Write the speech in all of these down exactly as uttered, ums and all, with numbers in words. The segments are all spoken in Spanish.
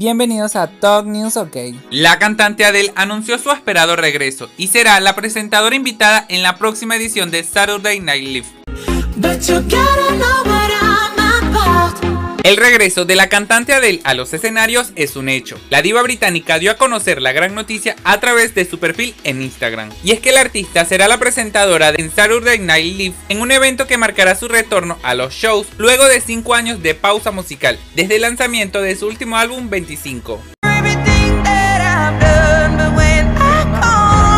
Bienvenidos a Talk News OK. La cantante Adele anunció su esperado regreso y será la presentadora invitada en la próxima edición de Saturday Night Live. But you gotta know what I'm about. El regreso de la cantante Adele a los escenarios es un hecho. La diva británica dio a conocer la gran noticia a través de su perfil en Instagram. Y es que la artista será la presentadora de Saturday Night Live en un evento que marcará su retorno a los shows luego de cinco años de pausa musical, desde el lanzamiento de su último álbum veinticinco.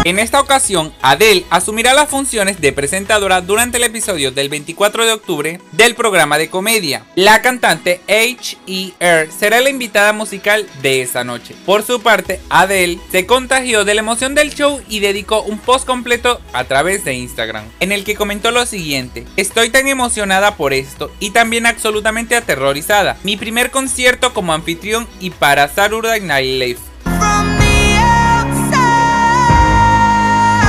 En esta ocasión, Adele asumirá las funciones de presentadora durante el episodio del veinticuatro de octubre del programa de comedia. La cantante H E R será la invitada musical de esa noche. Por su parte, Adele se contagió de la emoción del show y dedicó un post completo a través de Instagram, en el que comentó lo siguiente: "Estoy tan emocionada por esto y también absolutamente aterrorizada. Mi primer concierto como anfitrión y para Saturday Night Live".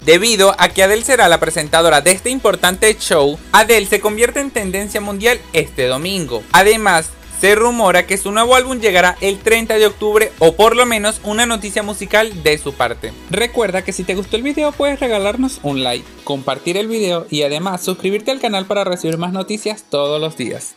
Debido a que Adele será la presentadora de este importante show, Adele se convierte en tendencia mundial este domingo. Además, se rumora que su nuevo álbum llegará el treinta de octubre, o por lo menos una noticia musical de su parte. Recuerda que si te gustó el video puedes regalarnos un like, compartir el video y además suscribirte al canal para recibir más noticias todos los días.